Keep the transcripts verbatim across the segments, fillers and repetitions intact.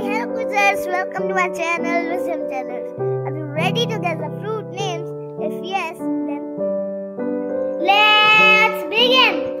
Hello quizzers, welcome to my channel, Wisdom Channel. Are you ready to guess the fruit names? If yes, then let's begin.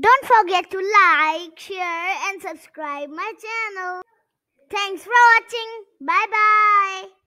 Don't forget to like, share and subscribe my channel. Thanks for watching. Bye bye.